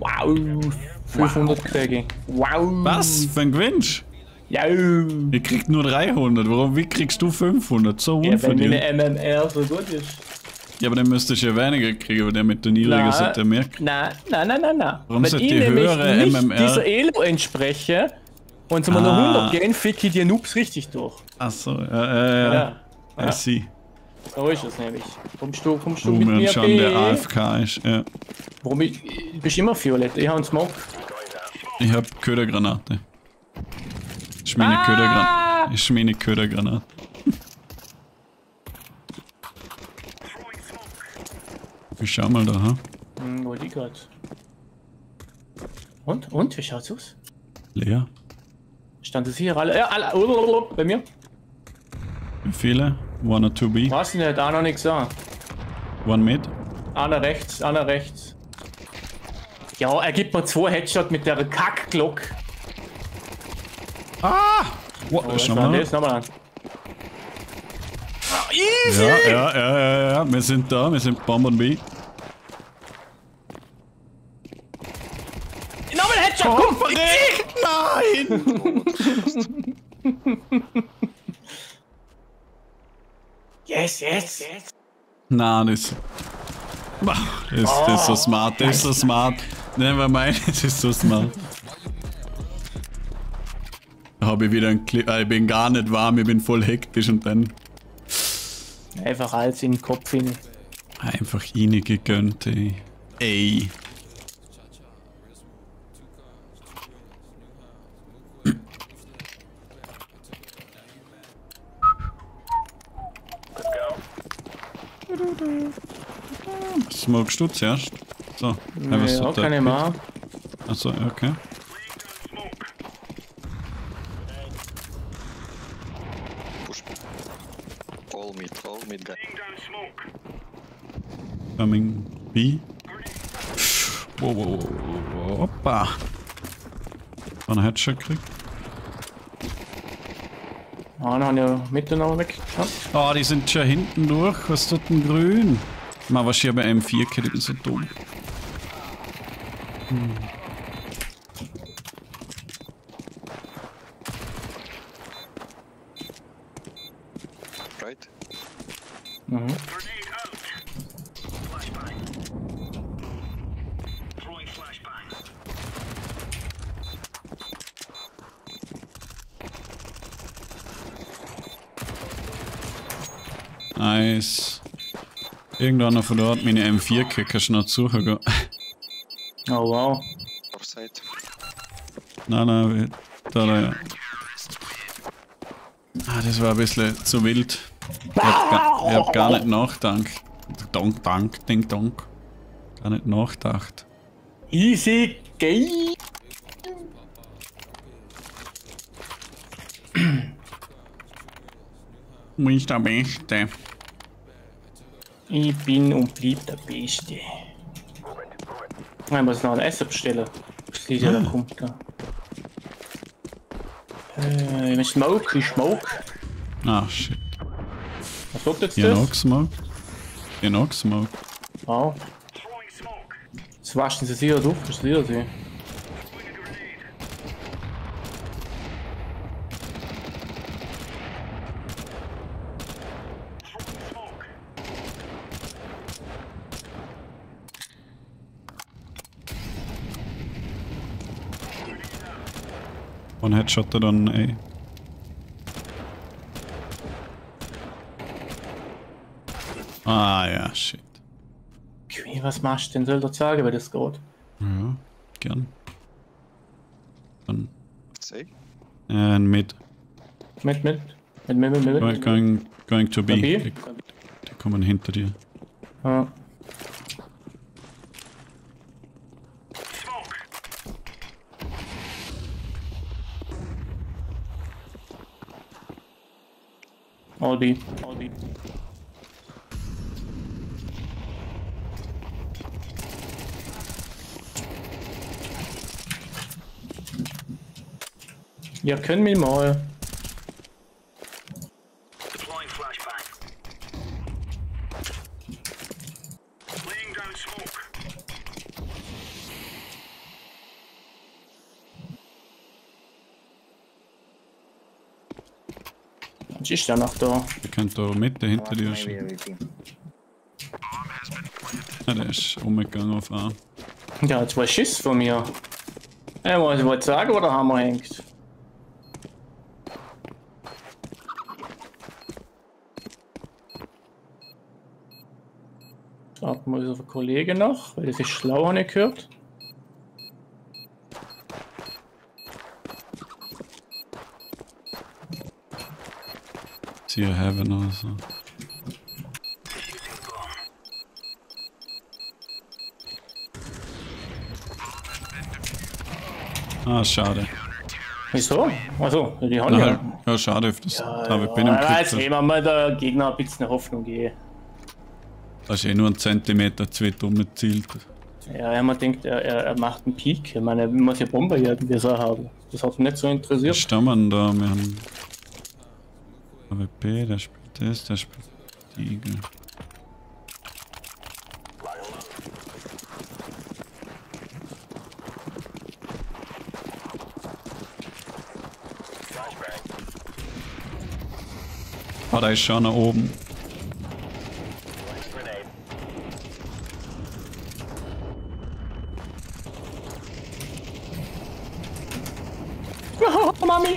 Wow, 500 kriege ich. Wow. Was für ein Gwinch? Ja. Ihr kriegt nur 300. Warum? Wie kriegst du 500? So unverdient. Ja, wenn meine MMR so gut ist. Ja, aber dann müsste ich ja weniger kriegen, weil der mit der niedrigen sollte mehr kriegen. Nein. Warum sollte die höhere MMR? Wenn ich dieser Elo entspreche und so mal nur 100 gehen, fick ich die Noobs richtig durch. Achso, ja. I see. So ist es nämlich. Kommst du mit mir schon der AFK ist, ja. Warum bist immer violett? Ich hab einen Smog. Ich hab Ködergranate. Ich meine Ködergranate. Ich meine Ködergranate. Ich schau mal da, ha? Wo die gerade? Und? Wie schaut's aus? Leer. Standen sie hier alle? Ja, alle. Bei mir. Wie viele? One or two B? Was nicht? Einer nix da. One mid? Einer rechts. Ja, er gibt mir 2 Headshot mit der Kackglock. Ah! What? Oh, nochmal an. Easy! Ja, wir sind da, wir sind Bomb und B. Nochmal Headshot, komm! Nein! yes! Nein, das ist so smart. Never mind, das ist so smart. Da habe ich wieder einen Clip, ich bin gar nicht warm, ich bin voll hektisch und dann... Einfach Hals in den Kopf hin. Einfach reingegönnt, ey. Smokest du zuerst? So, einfach so. Kann ich mal. Achso, okay. Coming B. Wow. Hoppa. Von Headshot kriegt. Ah, dann haben wir Mitte noch weg. Ah, die sind schon hinten durch. Was tut denn grün? Mal was hier bei M4 kriegt, ist so dumm. Right. Mhm. Nice. Irgendeiner von dort hat mir eine M4-Kicker schon dazu gehört. Oh wow. Nein, da. Ah, das war ein bisschen zu wild. Ich hab gar nicht nachgedacht. Ding, donk. Gar nicht nachgedacht. Easy game. Du bist der Beste. Ich bin und blieb der Beste. Nein, muss noch ein Essen bestellen. Das Lied da kommt da. Ich smoke. Ah, shit. Was sagt jetzt das? Ihr noch Smoke. Wow. Jetzt waschen sie sich ja durch, das Lied sie. One Headshot dann, ey. Ah ja, shit. Okay, was machst du denn? Soll ich dir sagen, wie das geht? Ja, gern. Dann. Mit. Going to B. Die kommen hinter dir. Ah. All B. Ja, können wir mal. Mensch, ist der noch da? Der könnte da mit, der hinter dir ist. Ja, der ist umgegangen auf A. Der hat zwei Schüsse von mir. Er wollte sagen, wo der Hammer hängt. Warten wir unseren Kollegen noch, weil das ist schlauer nicht gehört. Sie haben oder so. Ah, schade. Wieso? Achso, die haben ja. Ja, schade, das habe ich bin im Krieg. Jetzt geben wir mal der Gegner ein bisschen Hoffnung geben. Das ist eh nur ein Zentimeter zu weit umgezielt. Ja, ja, man denkt, er macht einen Peak. Ich meine, man muss ja Bomber irgendwie so haben. Das hat mich nicht so interessiert. Wir stammen da, wir haben AWP, der spielt das, der spielt die Igel. Ah, da ist schon nach oben. Mami!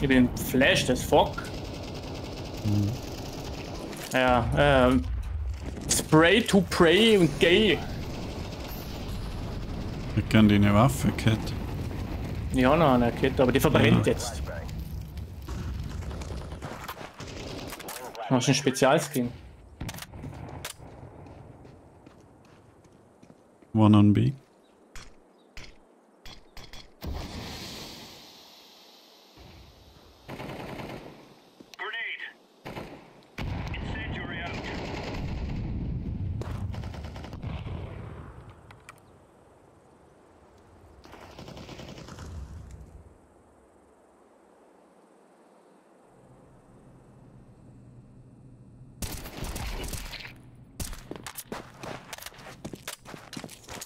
Ich bin flashed as fuck. Mhm. Ja, Spray to pray und gay. Ich kann die eine Waffe, Kit. Ja, noch eine Kit, aber die verbrennt ja jetzt. Das ist ein Spezialskin. One on B.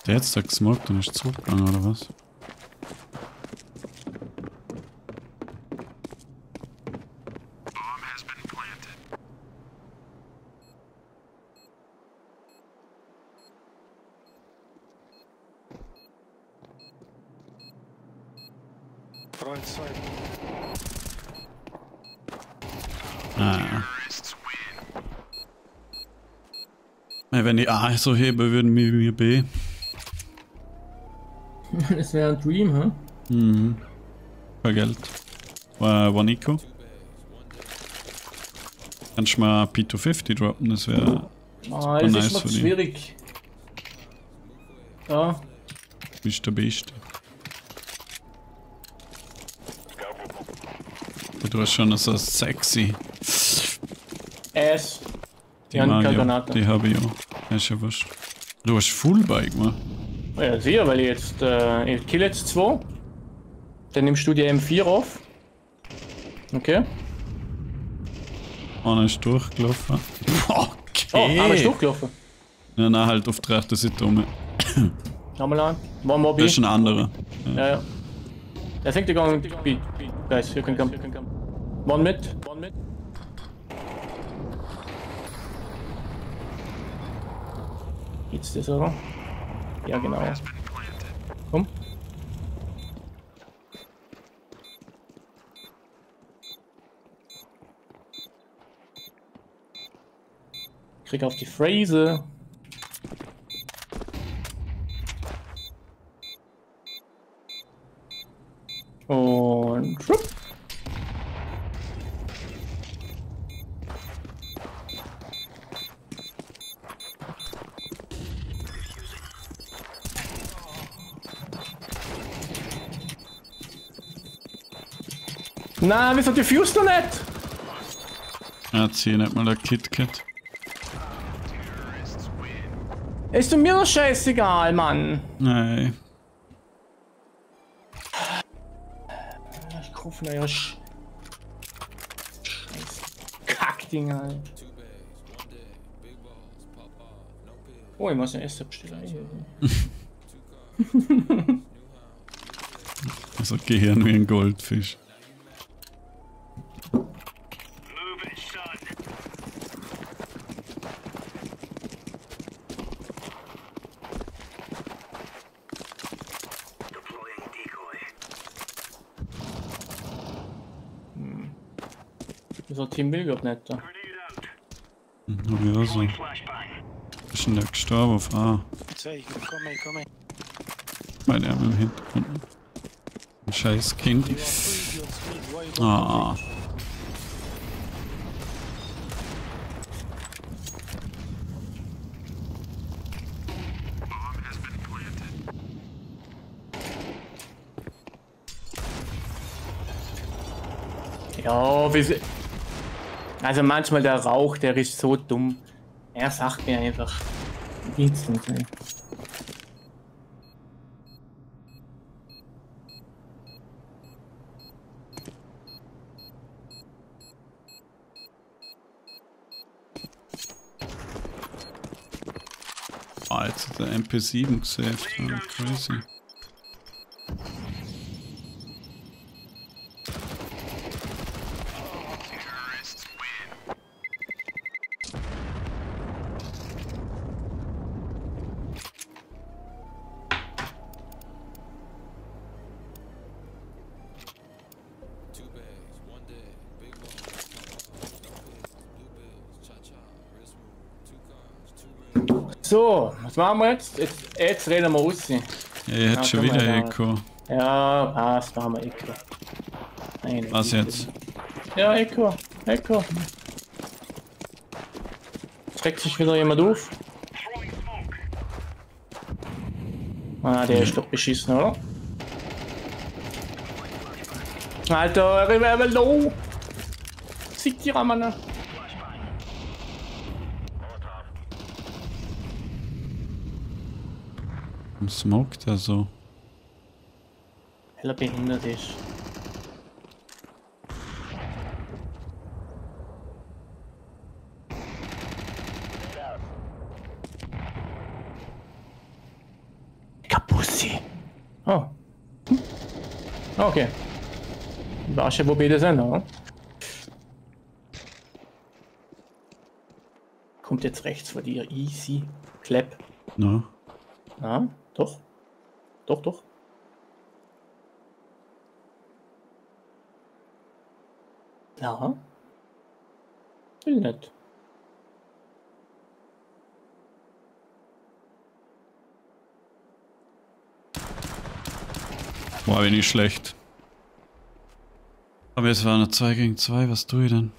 Der hat jetzt gesmoked und ist zurückgegangen, oder was? Ah ja. Wenn die A so hebe, würden wir B. Das wäre ein Dream, hä? Huh? Mhm. Für Geld. War Nico. Kannst du mal P250 droppen, das wäre. Ah, das nice ist mal schwierig. Ja. Bist der Beste. Du hast schon so sexy. Ass. Die haben keine Granate. Die habe ich auch. Das ist ja wurscht. Du hast Fullbike, man. Ja, sicher, weil ich jetzt, ich kill jetzt 2. Dann nimmst du die M4 auf. Okay. Einer ist durchgelaufen. Okay. Oh, einer ist durchgelaufen. Ja, nein, halt auf der rechten Seite rum. Nochmal an. One more B. Das ist ein anderer. Ja, ja. Er fängt die Gang mit B. Guys, you can come. One mit. One mit. Geht's dir so? Ja, genau. Komm. Krieg auf die Fräse. Und schwupp. Nein, wieso diffused du nicht? Ja, zieh nicht mal der KitKat. Ist du mir doch scheißegal, Mann. Nein. Ich kaufe mir ja scheiß Kackdinger. Oh, ich muss eine erste bestellen. Also Gehirn wie ein Goldfisch. So Team will überhaupt nicht da. Ja, so. Ich bin da gestorben auf A. Komm her. Mein Ärmel im Hintergrund. Ein scheiß Kind. Ah. Ja, also manchmal der Rauch, der ist so dumm. Er sagt mir einfach instant. Ah, oh, jetzt hat der MP7 gesaved. Oh, crazy. So, was machen wir jetzt? Jetzt reden wir raus. Ja, ihr hättet schon wieder Echo. Ja, passt, machen wir Echo. Nein, was jetzt? Ja, Echo. Schreckt sich wieder jemand auf? Ah, der ist doch beschissen, oder? Alter, Reverber low! Sieg die Ramana! Smoke da so. Heller behindert ist. Kapussi. Oh. Hm. Okay. Weißt du, wo beide sind, oder? Kommt jetzt rechts vor dir. Easy. Clap. Na? Na? Doch. Ja. Will nicht. War wenig nicht schlecht. Aber es war nur 2 gegen 2, was tue ich denn?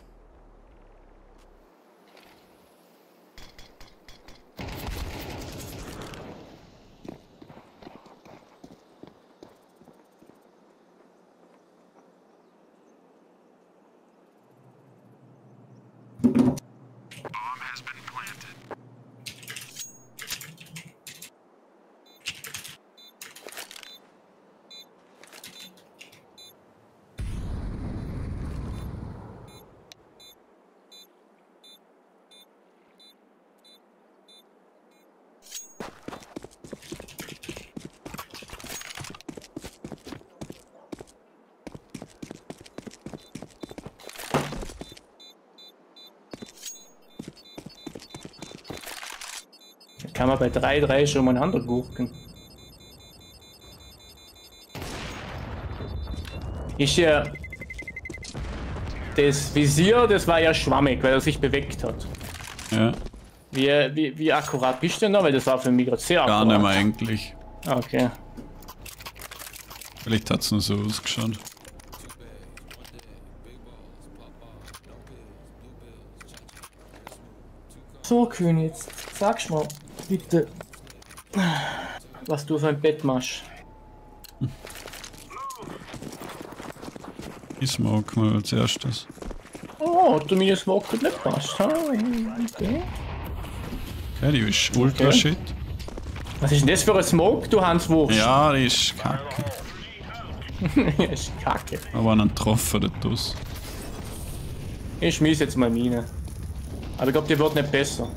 Kann man bei 3-3 schon mal einen anderen gucken. Ist ja... Das Visier, das war ja schwammig, weil er sich bewegt hat. Ja. Wie akkurat bist du denn da? Weil das war für mich gerade sehr akkurat. Gar nicht mehr eigentlich. Okay. Vielleicht hat es nur so ausgeschaut. So, König, sag's mal. Bitte. Was du für ein Bett machst. Ich smoke mal als erstes. Oh, du mir smoke und nicht machst. Okay. Ja, die ist ultra okay. Shit. Was ist denn das für ein Smoke, du Hanswurst? Ja, die ist kacke. Aber einen Treffer, der Tuss. Ich schmiss jetzt mal Mine. Aber ich glaube, die wird nicht besser.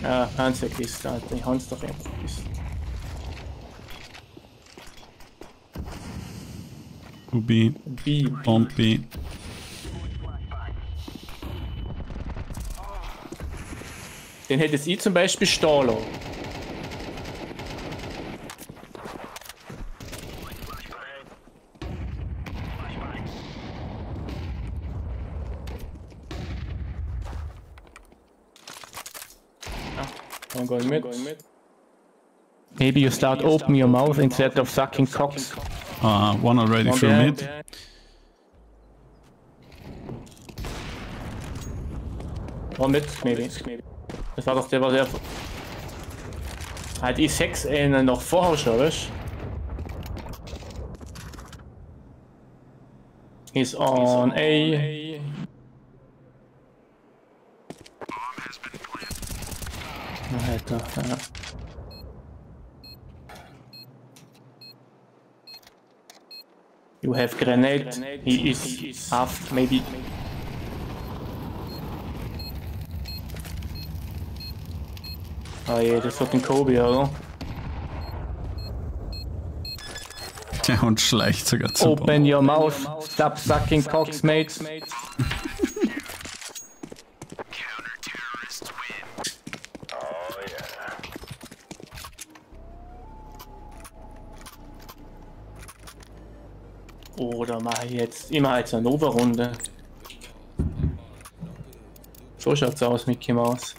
Ja, Hans vergisst, Alter. Ich hab's doch einfach vergisst. Ubi. Bombi. Den hätte ich zum Beispiel Stahler. I'm going mid. Maybe you start open your mouth instead of sucking cocks. One already through mid. Yeah. One mid, maybe. Das war doch der Hat E6 in noch vorhauscherisch. He's on A. Alter, ja. You have grenade. He is half, maybe. Oh yeah, das wird ein Kobe, oder? Der Hund schleicht sogar zu. Open your mouth, stop sucking cocks, mates. Oder mache ich jetzt immer als eine Nova-Runde. So schaut's aus, Mickey Mouse.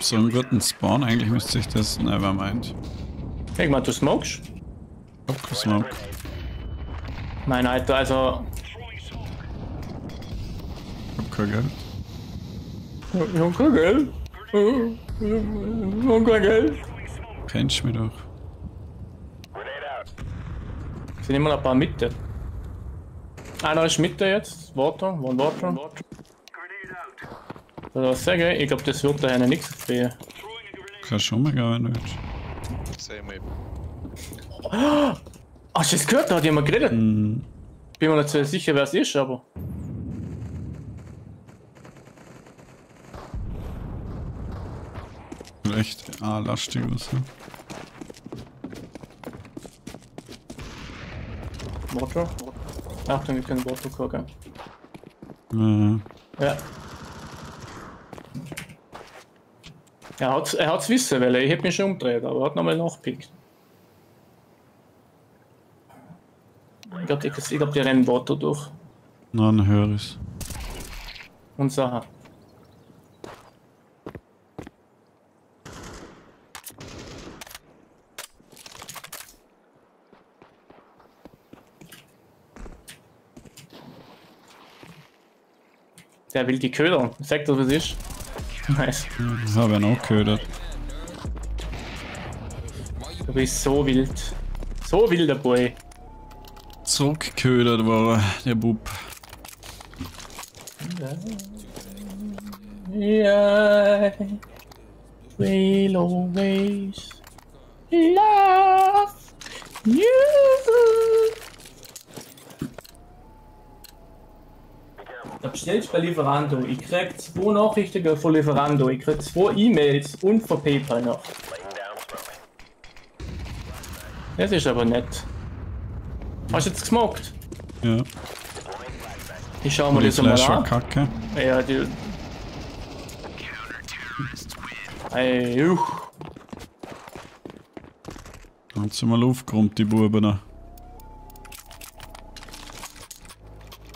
So einen guten Spawn, eigentlich müsste ich das nevermind. Denk mal, du smokes? Ich smoke. Nein, Alter, also. Ich hab kein Geld. Ich hab kein Geld. Ich hab kein Geld. Pinch mir doch. Sind immer noch ein paar Mitte. Einer ist Mitte jetzt. Water, one water. Also was sage ich, glaube das wird daher nichts fehlen. Kannst schon mal gar nicht. Ah, hast du das gehört? Da hat jemand geredet. Mm. Bin mir nicht so sicher, wer es ist, aber. Vielleicht lastig oder so. Motor? Achtung, ich kann Motor gucken. Ja. Er hat's wissen, weil ich hätte mich schon umgedreht, aber er hat nochmal nachgepickt. Ich glaube, die rennen Water durch. Nein, höher ist. Und Sache. Der will die ködern. Sagt er, was ist? Nice. Das habe ich noch gehört. Du bist so wild. So wilder Boy. Zurückgeködert war der Bub. Yeah. Will always love you. Da bestellst bei Lieferando, ich krieg 2 Nachrichten von Lieferando, ich krieg 2 E-Mails und von PayPal noch. Das ist aber nett. Hast du jetzt gesmoked? Ja. Ich schau mal das mal an. Kacke. Ja, die... Ey, uch. Da haben sie mal aufgerummt, die Buben da.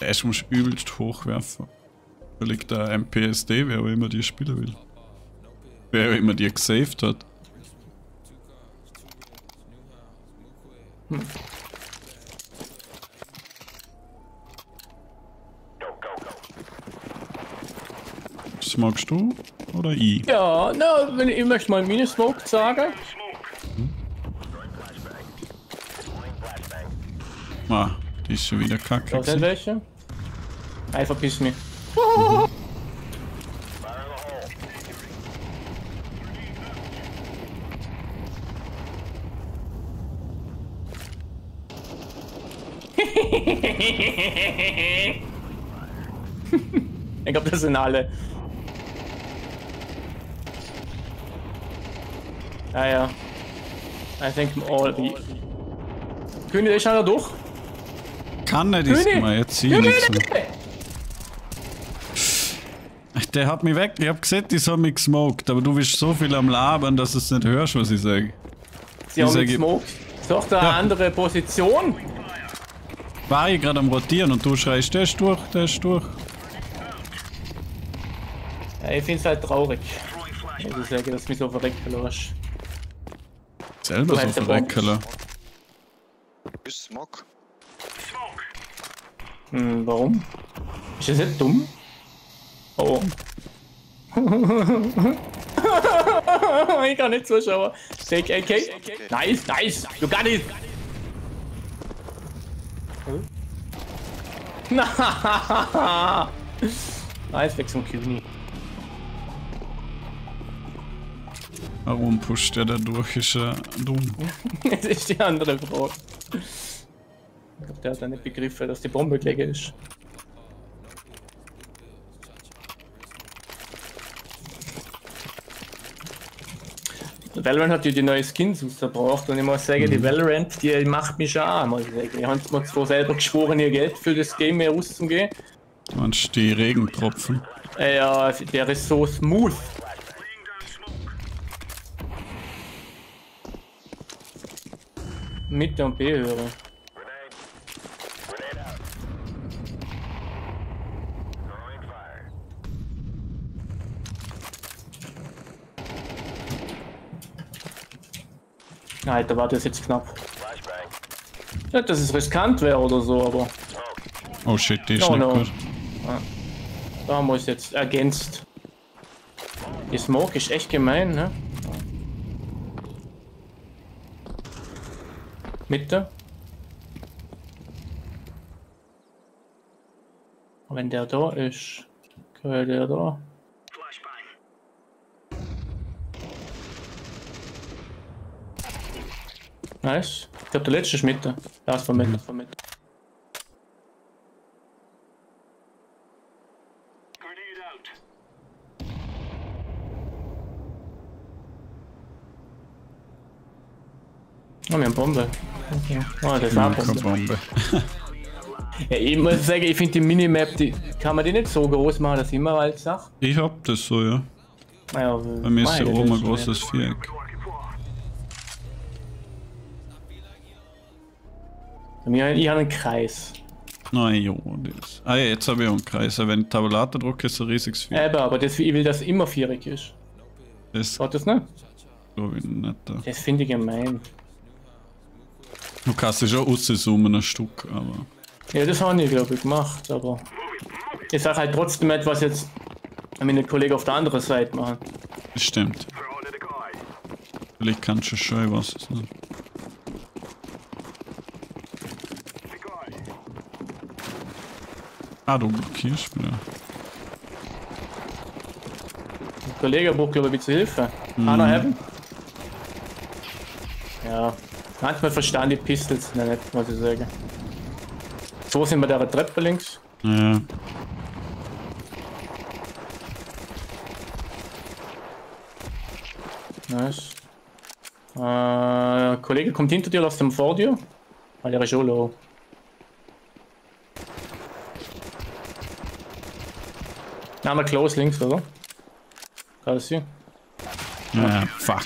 Das musst du übelst hochwerfen. Da liegt da ein MPSD, wer auch immer die spielen will. Wer auch immer die gesaved hat. Smokst du oder ich? Ja, na, wenn ich möchte mal meine Smoke sagen. Ah, die ist schon wieder kacke. Da sind welche. Ey, verpiss mich. Mhm. Ich glaube, das sind alle. Ah ja. I think all be. König, der ist einer durch. Kann nicht diesmal, jetzt sehe ich nichts. Der hat mich weg, ich hab gesehen, die haben mich gesmoked, aber du bist so viel am Labern, dass du es nicht hörst, was ich sage. Sie haben mit Smoke. Doch, da eine andere Position. War ich gerade am Rotieren und du schreist, der ist durch, der ist durch. Ja, ich find's halt traurig. Ich muss sagen, dass du mich so verrecken lässt. Selber so verrecken lässt. Ist Smoke. Hm, warum? Ist das nicht dumm? Oh. Ich kann nicht zuschauen. Steak AK. Nice, nice. Du got it. Na, nice, weg zum Kuni. Warum pusht der da durch? Ist er dumm? Das ist die andere Frage. Ich glaube, der hat ja nicht begriffen, dass die Bombe gelegen ist. Valorant hat ja die neue Skins rausgebracht und ich muss sagen, die Valorant, die macht mich schon an, muss ich sagen. Ich habe mir zwar selber geschworen, ihr Geld für das Game mehr rauszugeben. Und die Regentropfen. Ja, der ist so smooth. Mitte und B-Hörer. Nein, da war das jetzt knapp. Ja, dass es riskant wäre oder so, aber... Oh shit, die ist nicht gut. Ja. Da haben wir es jetzt ergänzt. Die Smoke ist echt gemein, ne? Mitte. Wenn der da ist, gehört der da. Nice. Ich glaube, der letzte ist Mitte. Ja, ist von Mitte. Oh, wir haben Bombe. Okay. Oh, das war Bombe. Bombe. Ja, ich muss sagen, ich finde die Minimap, die kann man die nicht so groß machen, dass ich immer als Sache. Ich hab das so, ja. Naja, bei mir ist hier oben ein großes Viereck. Ich habe einen Kreis. Na jo, das. Ah ja, jetzt habe ich auch einen Kreis. Wenn ich Tabulator drücke, ist ein riesiges Viereck. Aber das, ich will, dass immer viereck ist. Das. Hat das nicht? Glaube ich nicht. Da. Das finde ich gemein. Du kannst dich auch rauszoomen, ein Stück, aber. Ja, das habe ich, glaube ich, gemacht, aber. Ich sage halt trotzdem etwas jetzt. Meine Kollegen auf der anderen Seite machen. Das stimmt. Vielleicht kannst du schon, ich weiß es nicht. Ah, du blockierst mir. Ein Kollege braucht, glaube ich, bitte Hilfe. Einer haben? Ja, manchmal verstehen die Pistols nicht, muss ich sagen. So sind wir da der Treppe links. Ja. Nice. Kollege kommt hinter dir, läuft vor dir. Weil der ist schon low. Na, mal close links, oder? Kann ich sehen? Naja, fuck.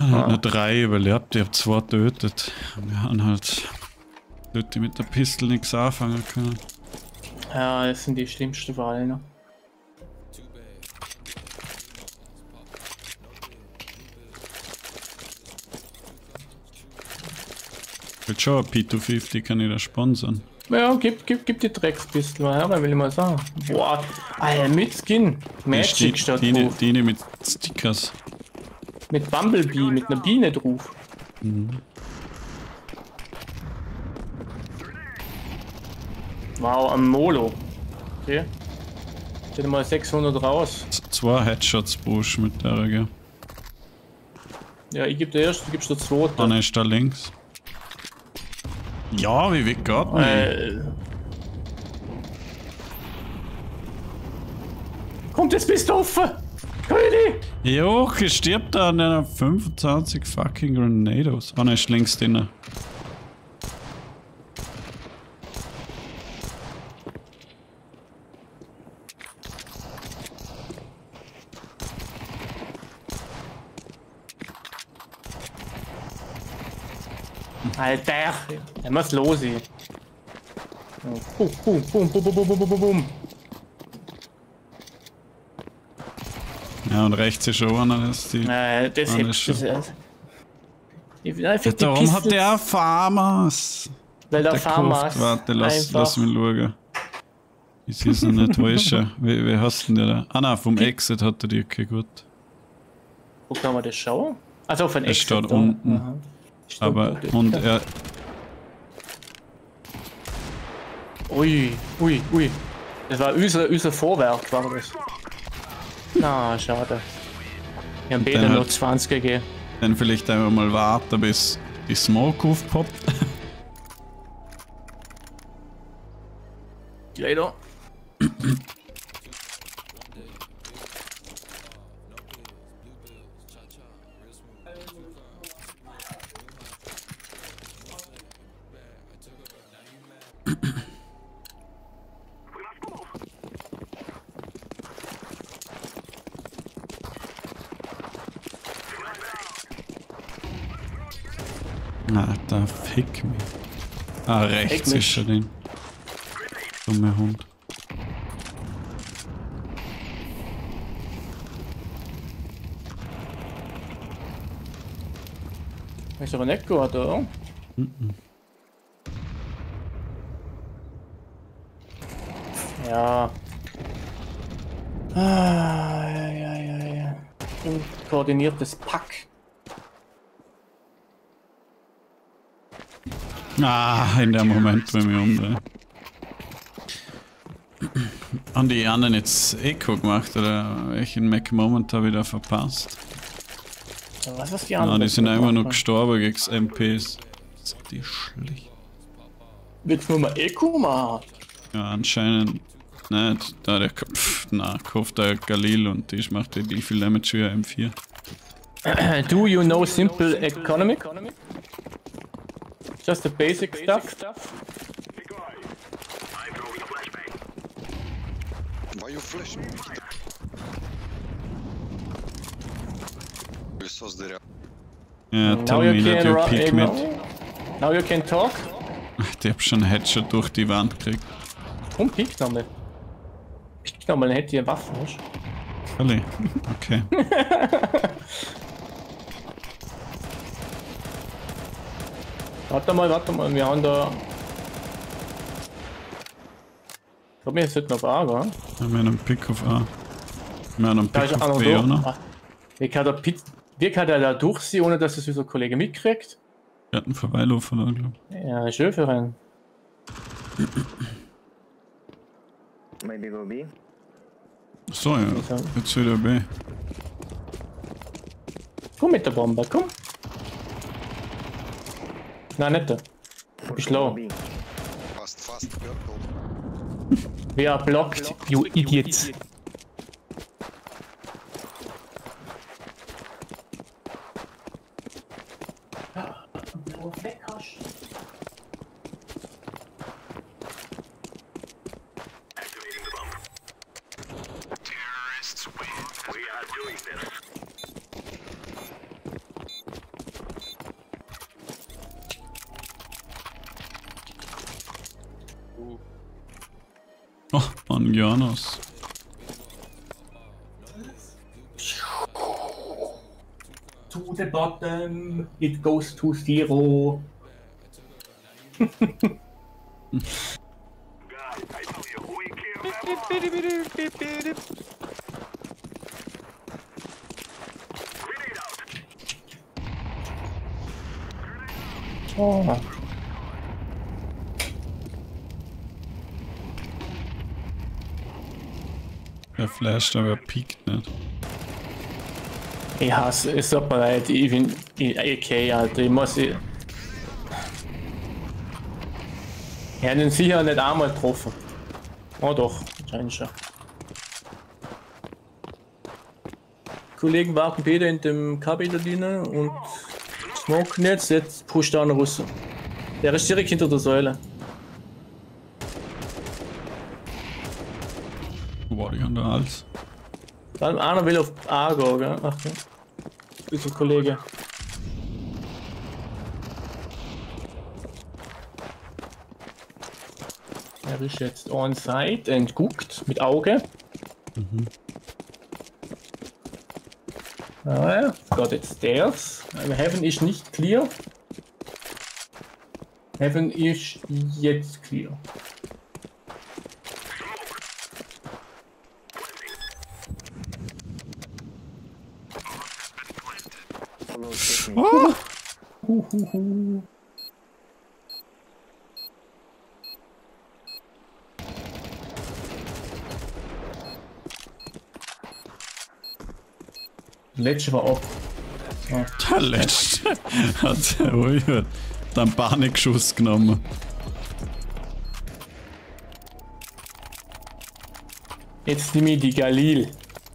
Eine 3 überlebt, ich hab 2 tötet. Wir haben halt Leute mit der Pistole nichts anfangen können. Ja, das sind die schlimmsten Wahlen, ne? Ich will schon P250, kann ich da sponsern. Ja, gib die Dreckspistole mal her, will ich mal sagen. Boah, Alter, mit Skin. Magic statt drauf. Die mit Stickers. Mit Bumblebee, mit einer Biene drauf. Mhm. Wow, am Molo. Okay. Ich hätte mal 600 raus. 2 Headshots Busch mit der Rüge. Ja, ich geb der erste, du gibst der zweite. Ah, ne, ist da links. Ja, wie weg geht man? Kommt, jetzt bist du offen! König! Jo, gestirbt da an einer 25 fucking Grenados. Ah, ne, ist links drin. Alter, er muss los hier. Boom, boom, boom, boom, boom, boom, boom, boom. Ja, und rechts ist schon einer, ist die... Nein, das hebt das erst. Warum habt ihr auch Farmers? Weil der Farmers... Warte, lass mich schauen. Ich sehe es noch nicht, wo ist er? Wer hast denn der da? Ah nein, vom Exit hat er die, okay, gut. Wo kann man das schauen? Also von Exit. Er steht unten. Aber, und er... Ui, ui, ui. Das war unser Vorwerk, war das. Na, schade. Wir haben beide nur 20 gegeben. Dann vielleicht einfach mal warten, bis die Smoke aufpoppt. Later. Alter, fick mich. Ah, rechts ist schon den. Dummer Hund. Hast du aber nicht gehört, oder? Mhm. Ja. Ah, ja. Koordiniertes Pack. Ah, in dem Moment bin ich umdrehen. Haben die anderen jetzt Eco gemacht oder welchen Mac-Moment habe ich da verpasst? Was ist die anderen? Die sind einfach nur gestorben gegen MPs. Sind die schlicht. Willst du mal Eco machen? Ja, anscheinend nicht. Da der Kopf, na, kauft der Galil und die macht dir die viel Damage wie ein M4. Do you know simple economy? Just the basic stuff. Why you flashing? Ja, Tommy, der Pick mit. Now you can talk. Ich hab schon einen Headshot durch die Wand gekriegt. Warum piekt noch nicht? Piekt noch mal, dann hätte ich eine Waffe. Alle, okay. Warte mal, wir haben da... Ich glaube, wir sollten auf A gehen. Ja, wir haben einen Pick auf A. Wir haben einen Pick auf B, oder? Wie kann der da durchziehen, ohne dass das unser Kollege mitkriegt? Wir hatten vorbeilaufen, oder? Glaub. Ja, schön für einen. Maybe go B. So, ja. Jetzt wieder B. Komm mit der Bombe, komm. Nein, nicht da. Bist low. Fast. Wer blockt, you idiot? Jonas. To the bottom, it goes to zero. Oh. Der flasht, aber piekt nicht. Ich hasse, es tut mir leid, ich bin okay, Alter, ich muss... Ich habe ihn sicher nicht einmal getroffen. Oh doch, anscheinend schon. Kollegen warten beide in dem Kabel-Ladine und smoken jetzt pusht da einen Russen. Der ist direkt hinter der Säule. Als. Einer will auf Argo, gell? Ach ja. Ist ein Kollege. habe ich jetzt on-site entguckt, mit Auge. Mhm. Ah, got it stairs. Heaven ist nicht clear. Heaven ist jetzt clear. Oh. Letzte war ab. Ja. Der letzte hat er ruhig den Panikschuss genommen. Jetzt nehme ich die Jalil.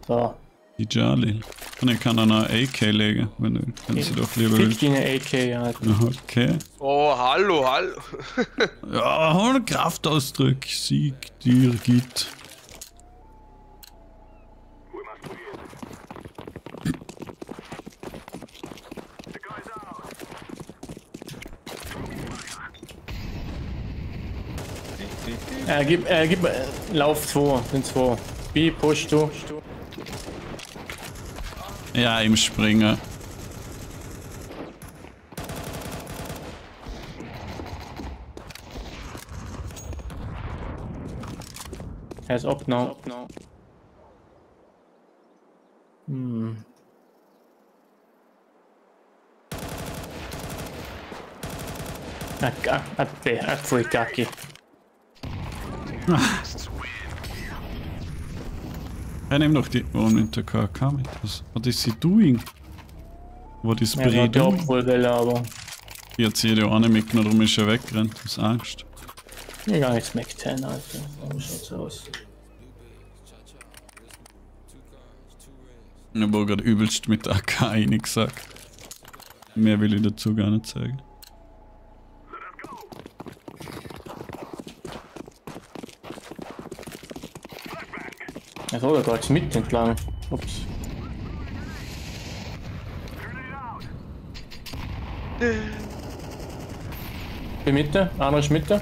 So. Die Jalil. Und ich kann dann eine AK legen, wenn sie doch lieber will. Ich krieg eine AK, halt. Okay. Oh, hallo, hallo. Ja, hol einen Kraftausdruck. Sieg dir gibt. Gib Lauf 2, sind 2. B, push du. Ja, im Springer. Er ist up now. Hm. Atzikaki. Er nimmt doch die. Oh, mit der KK mit. Was ist sie doing? What is Bree doing? Ja, Obwohlwelle, aber. Die hat sie jede eine mitgenommen, darum ist er weggerannt, aus Angst. Ja, jetzt Mac 10, Alter. So schaut's aus. Ich hab auch gerade übelst mit der AK rein gesagt. Mehr will ich dazu gar nicht zeigen. Also, da geht's mit entlang. Ups. Die Mitte, einer ist Mitte.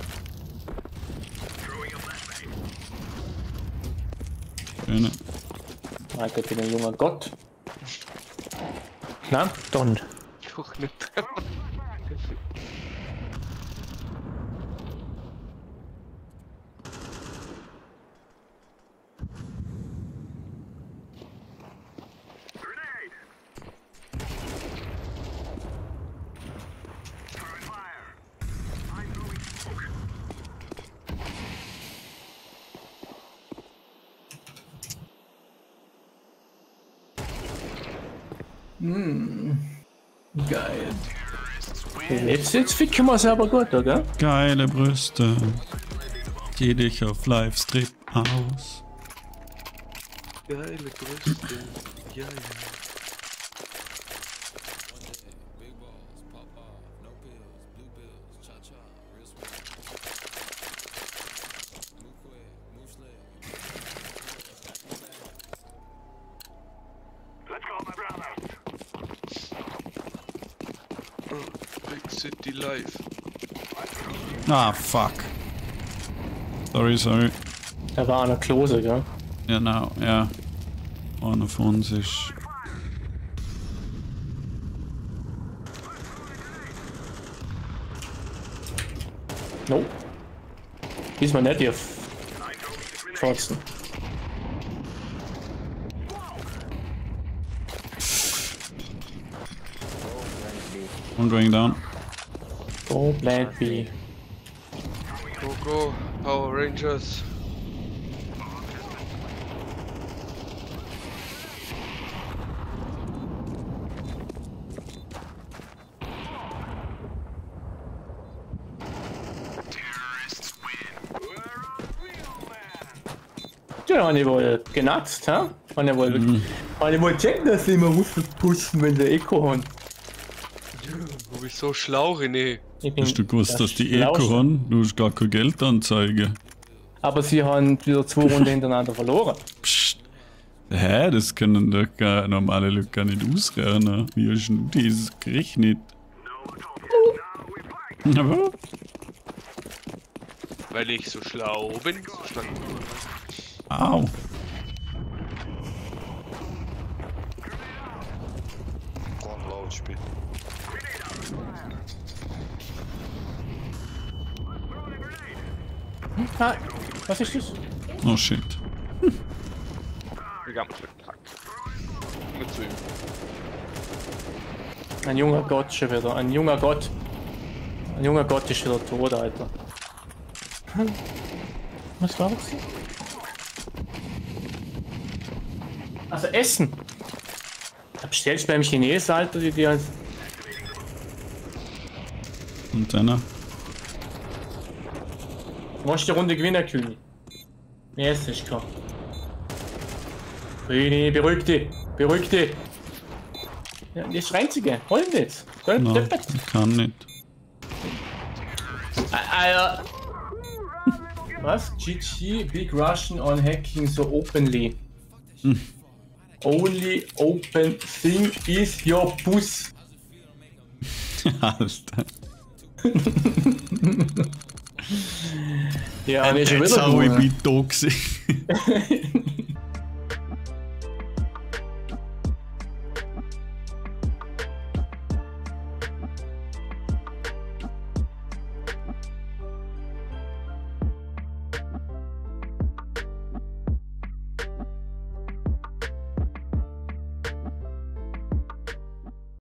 Schöne. Mein Gott, ich bin ein junger Gott. Na, Don. Doch nicht. Geil. Jetzt ficken wir es aber gut, oder? Geile Brüste. Geh dich auf Livestrip aus. Geile Brüste. Geil. City live. Ah, fuck. Sorry. Da war einer Klose, gell? Genau, ja. Einer von sich. No. Diesmal nicht hier. Trotzdem. I'm going down. Go Plant B. Go Power Rangers. Terrorists win. Ja, und ihr wollt genatzt, hä? Und ihr wollt checken, dass sie immer Russen pushen, wenn sie Ecohorn. Du bist so schlau, René. Hast du gewusst, dass die Ecohorn, du hast gar kein Geld anzeigen. Aber sie haben wieder 2 Runden hintereinander verloren. Psst. Hä, das können doch gar normale Leute gar nicht ausrennen. Wie hast du dieses Gericht nicht? Aber. Weil ich so schlau bin. Au. Spiel. Nein, was ist das? Oh shit. Wir haben mit zu ihm. Ein junger Gott schon wieder, ein junger Gott. Ein junger Gott ist wieder tot, Alter. Was war das? Also Essen! Da bestellst du beim Chinesen, Alter, die dir als... Und einer? Du musst die Runde gewinnen, Kühni. Mehr Essen ist klar. Kühni, beruhig dich! Beruhig dich! Ja, das ist der Einzige. Hol ihn nicht! Nein, ich kann nicht. Alter! Was? GG, Big Russian on hacking so openly. Hm. Only open thing is your puss. Alter. Ja, and that's how we be toxic.